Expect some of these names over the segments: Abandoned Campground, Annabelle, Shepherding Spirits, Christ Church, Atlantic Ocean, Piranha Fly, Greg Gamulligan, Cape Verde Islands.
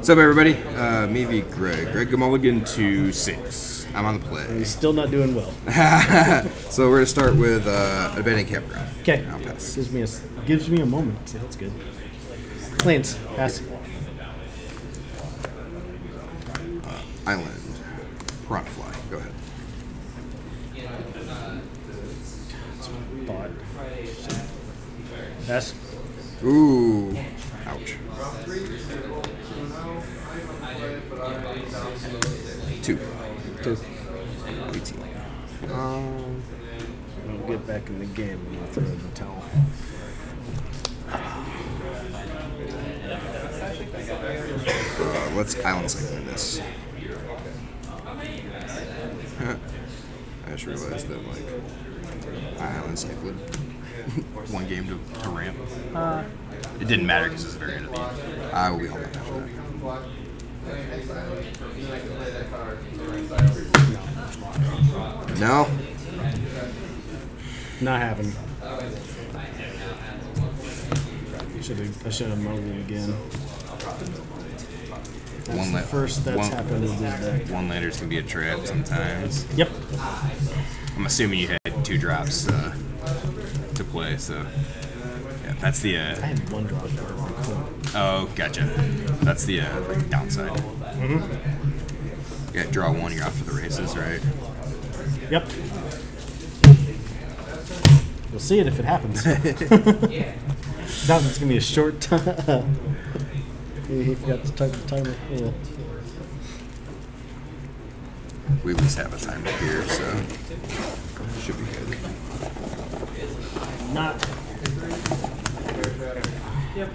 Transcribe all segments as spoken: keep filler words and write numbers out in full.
What's up, everybody? Uh, me v. Greg. Greg Gamulligan to six. I'm on the play. And he's still not doing well. So we're going to start with uh, Abandoned Campground. Okay. I'll pass. Gives me, a, gives me a moment. See, that's good. Plants. Pass. Uh, island. Piranha Fly. Go ahead. That's what I thought. Pass. Ooh. Ouch. Two. Two. eighteen. Um, I'll get back in the game and I'll throw in the towel. Uh, let's island segment this. I just realized that, like, island cycled one game to, to ramp. Uh, It didn't matter because it's the very end of the game. I will be all back after that. No. Not happening. Should've, I should have mugged it again. That's one the first that's one, happened with this deck. One lanterns can be a trap sometimes. Yep. I'm assuming you had two drops uh, to play, so... That's the. Uh, I had one drop for a long time. Oh, gotcha. That's the uh, like downside. Mm-hmm. Yeah, draw one. You're off for the races, right? Yep. We'll see it if it happens. That one's gonna be a short time. He forgot to type the timer. Yeah. We at least have a timer here, so should be good. Not. Yep.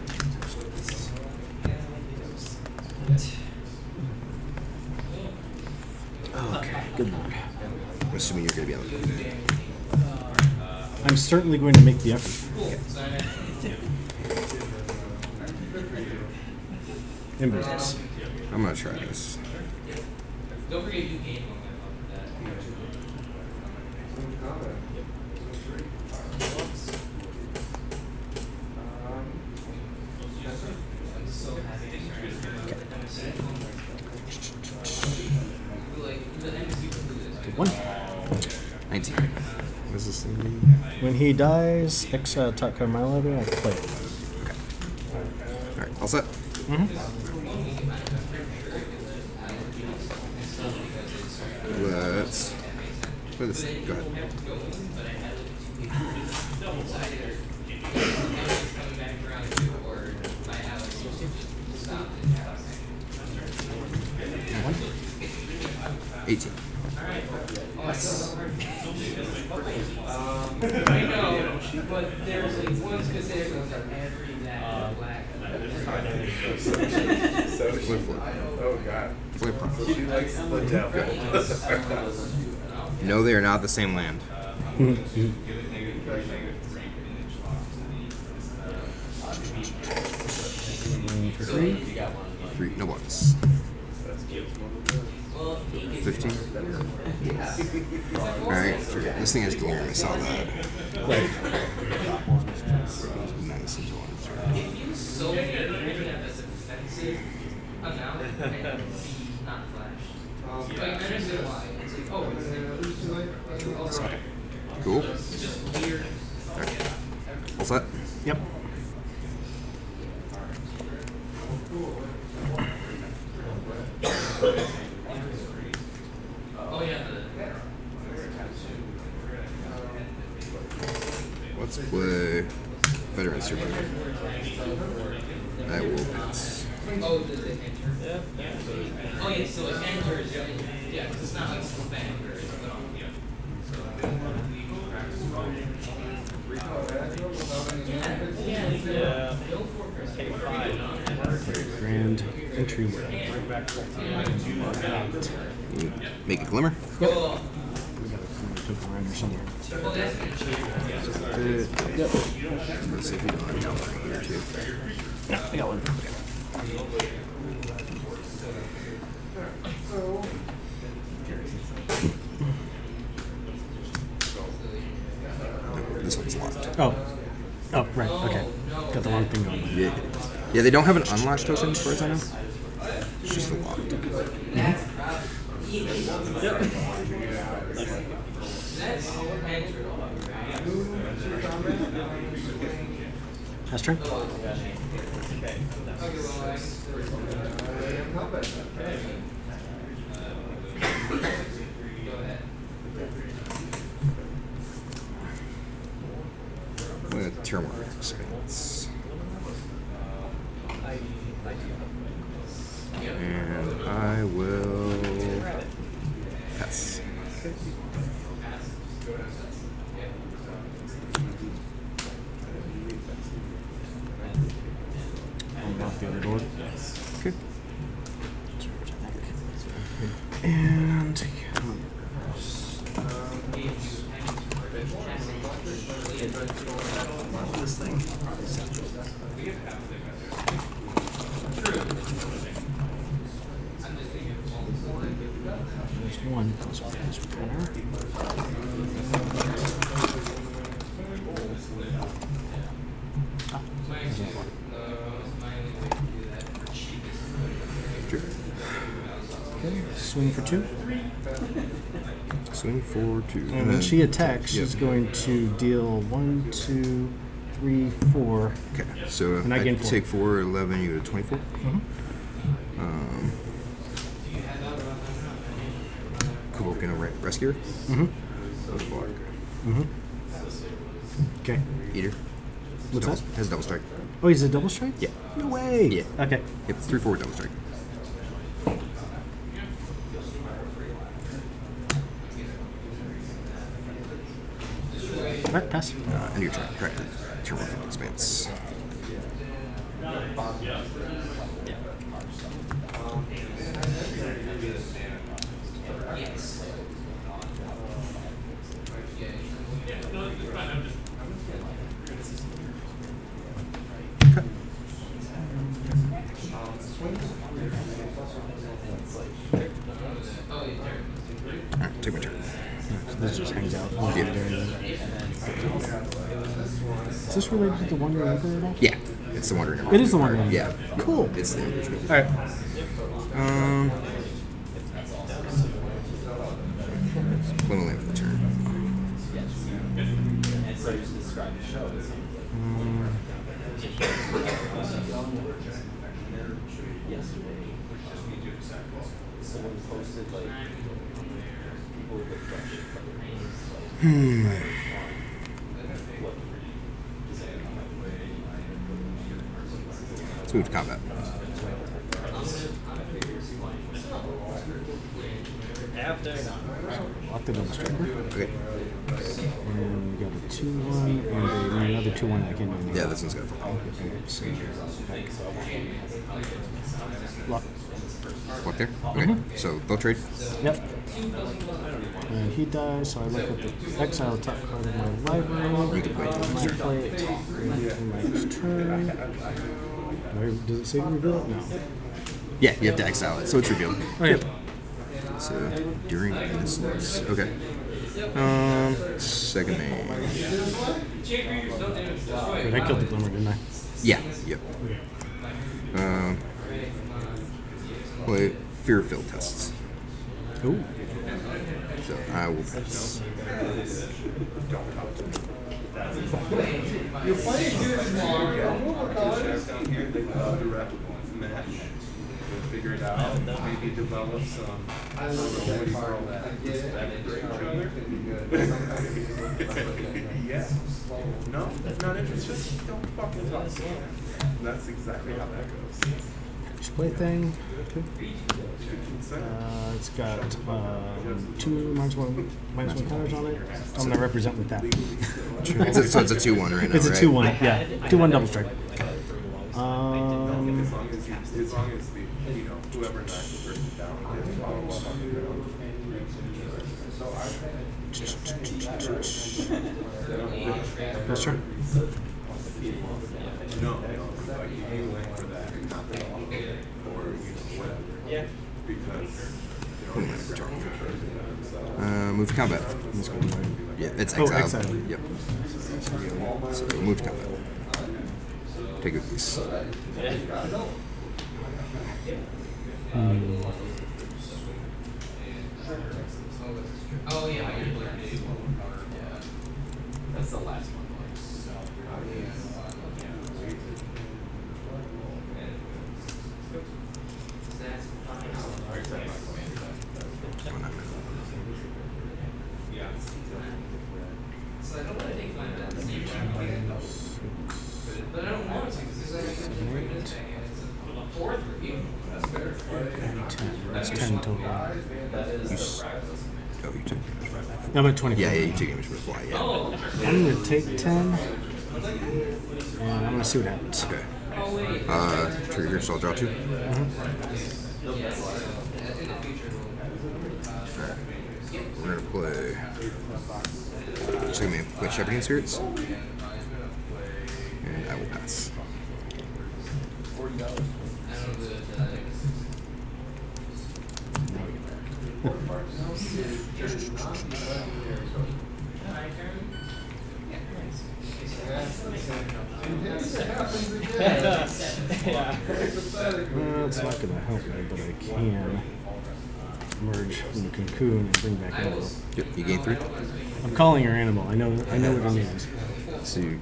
Okay, good luck. I'm assuming you're going to be on the play. I'm certainly going to make the effort. Okay. In business. I'm going to try this. Don't forget you game on that. nineteen. What is this thing mean? When he dies, exile top card of my library, I play it. Okay. Alright, all set? Mm-hmm. Let's... What is this? Go ahead. eighteen. Yes. I know, but there's like one specific one for every that black. Oh god. Flip flop. She likes the devil. No, they are not the same land. Three. Three. No ones. fifteen? Yeah. Alright, this thing has glory, I saw that. Right. Nice. Cool. Okay. All set? Yep. Let's play Veteran Survivor. I will pass. Oh, does it enter? Oh, yeah, so it enters. Yeah, because it's not like some bang or something. Yeah. Grand entryway. Make a glimmer? Yep. Somewhere. Well, that's good. Yep. Let's see if we don't have down right here too. No, I got one. Okay. This one's locked. Oh. Oh, right. Okay. Got the wrong thing going. Yeah. Yeah, they don't have an unlatched token as far as I know. It's just a lot. Yep. That's true. I'm going to tear one of these spades. And I will pass. Unlock the other door. Okay. And this thing. There's one that goes with this printer. Okay, swing for two. Swing for two. And, and when she attacks, yep. she's going to deal one, two, three, four. Okay, so and I, I gain four. Take four, eleven, you go to twenty-four. Mm-hmm. Um, Kubo's gonna re rescue her. Mm-hmm. Block. Mm-hmm. Okay. Eater. What's double, that? Has a double strike. Oh, he's a double strike? Yeah. No way. Yeah. Okay. Yep, three, four, double strike. Right, pass. Uh, and your turn. Correct. Turn one for the expense. Yeah. Yes. All right, take my turn. This just hangs out. Yeah. Is this related to the Wandering Emperor at all? Yeah, it's the Wandering Emperor. It is the Wandering Emperor. Yeah, cool. It's the original. All right. Um. When will I have the turn? Um, hmm. Let's move to combat. After. Locked in on the striker. Okay. And we got a two one and a, another two one that came in. Yeah, this one's got four. Okay. So, lock. Lock there? Okay. Mm-hmm. So they'll trade? Yep. And he dies, so I look at the exile top card of my library. You can play it. I might play it in my next turn. Does it say reveal it? No. Yeah, you have to exile it, so it's revealed. Oh, yep. So during instance, okay. Um, second main. Wait, I killed the glimmer, didn't I? Yeah. Yep. Um. Play fear filled tests. Ooh. So I will pass. You're playing good. Figure it out, maybe develop some. I love that part. I get it. Yeah. No, that's not interesting. Just don't fucking talk. That's exactly how that goes. Just play thing. Uh, it's got um, two minus one, minus one colors on it. I'm gonna represent with that. It's a, so it's a two one right now. It's a right? two one. Yeah, two one double strike. Um, as long as you, as long as the you know whoever knocks the person down is follow up on the ground. So I. Yes, sir. No, like you went for that, not the or whatever. Yeah. Because. Uh, move to combat. Yeah, it's exiled. Oh, yep. So move to combat. Take a piece. Um, oh yeah, you're blurred. That's the last one. So I don't want to take five minutes to see what but I don't want to because I have to bring this back in. It's a fourth review. That's better. That's ten total. Oh, you took I'm at twenty-five. Yeah, yeah, you took damage from the fly, yeah. Oh, sure. I'm going to take ten. And I'm going to see what happens. Okay. Uh, trigger, so I'll draw two. Mm-hmm. Alright. We're going to play... So I'm going to play Shepherding Spirits. And I will pass. Well, it's not going to help me, but I can merge from the cocoon and bring back Annabelle. Yep, you gain three. I'm calling her Annabelle. I know. I know what it means. So, you,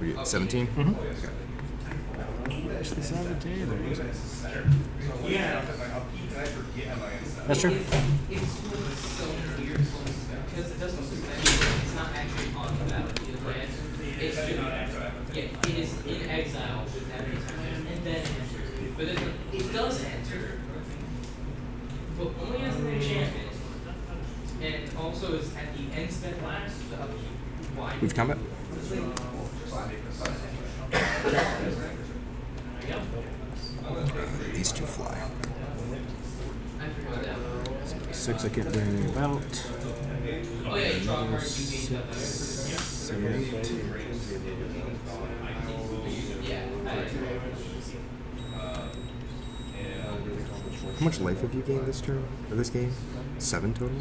were you at seventeen? Mm-hmm. Okay. Actually, seventeen. Yeah. That's true. Because it doesn't it's not actually on the battlefield. It's just, yeah, it is in exile with that return and then enters. But it, it does enter. But only as an enchantment, and also is at the end step last the upkeep. Why? Which combat? Uh, these two fly. I forgot that one. Six, I can't do anything about. Oh yeah, you draw cards, you gain seven. Yeah. How much life have you gained this turn, or this game? Seven total?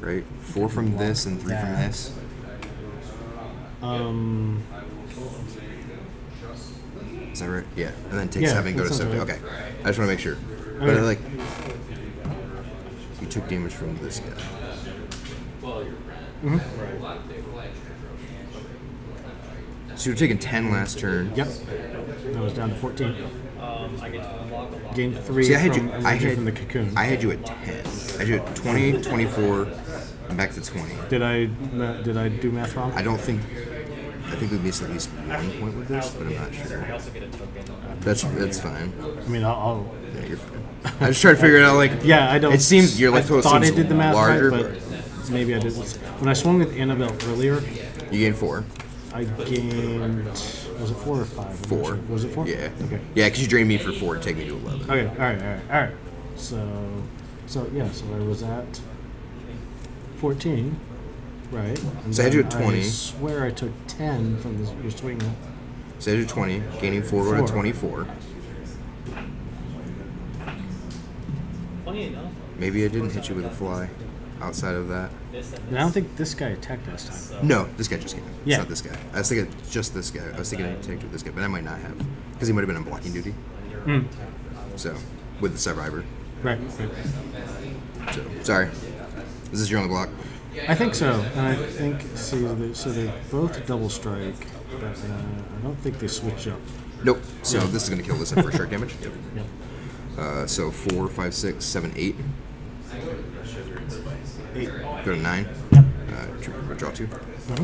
Right? Four from this and three from this? Um... Is that right? Yeah. And then take yeah, seven and go to seven. Right. Okay. I just want to make sure. But okay. like... You took damage from this guy. Well, you're right. Mm-hmm. Right. So you were taking ten last turn. Yep. I was down to fourteen. Um, I get to block a lot. Gain three. See, I had from, you. I had from the cocoon. I had you at ten. I had you at twenty, twenty-four. I'm back to twenty. Did I? Uh, did I do math wrong? I don't think. I think we missed at least one point with this, but I'm not sure. That's that's fine. I mean, I'll. I'll yeah, you're fine. I just tried to figure it out. Like, yeah, I don't. It seems your life total seems I did the math larger, right, but maybe I did. When I swung with Annabelle earlier, you gained four. I gained. Was it four or five? Four. Sure. Was it four? Yeah. Okay. Yeah, because you drained me for four to take me to eleven. Okay. All right. All right. All right. So, so yeah. So I was at fourteen, right? And so I had you at twenty. I swear I took ten from this, your swing. So I had you at twenty, gaining four, four. Or to twenty-four. Funny enough. Maybe I didn't hit you with a fly. Outside of that, and I don't think this guy attacked last time. No, this guy just came. It's yeah. not this guy. I was thinking just this guy. I was thinking I attacked with this guy, but I might not have because he might have been on blocking duty. Mm. So, with the survivor. Right. right. So, sorry. Is this your only block? I think so, and I think see, so they, so they both double strike, but uh, I don't think they switch up. Nope. So yeah. This is going to kill this at first strike damage. Yep. yep. Uh, so four, five, six, seven, eight. Eight. Go to nine. Uh, draw two. Mm-hmm.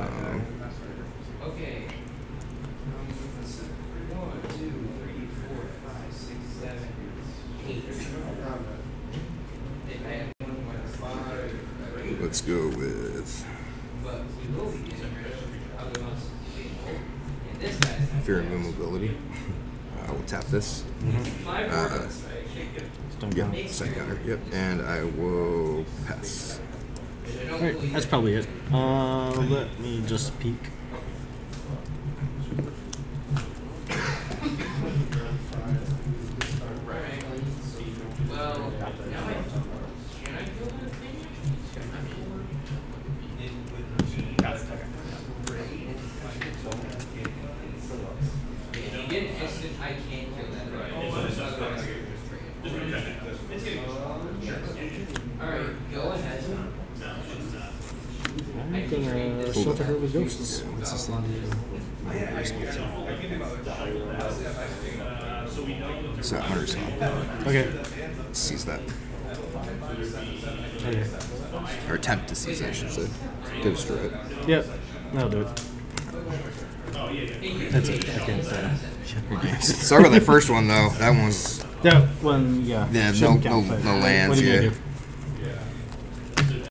um, okay. One, two, three, four, five, six, seven, eight. Let's go with Fear and Immobility. I uh, will tap this. Mm-hmm. uh, Yeah, second counter. Yep, and I will pass. All right, that's probably it. Uh, let me just peek. he didn't exit, I can't kill that. Right. Oh, it's not going to get alright, go ahead. No, it's not. I'm going to shelter her with ghosts. What's this line? It's not Hunter's Song. Okay. Seize that. Okay. Or attempt to seize, I should say. To destroy it. Yep. That'll do it. That's it. I can't uh, Sorry about that first one though. That one was. That one, yeah. Yeah, no, no, no lands. What do you yeah. do?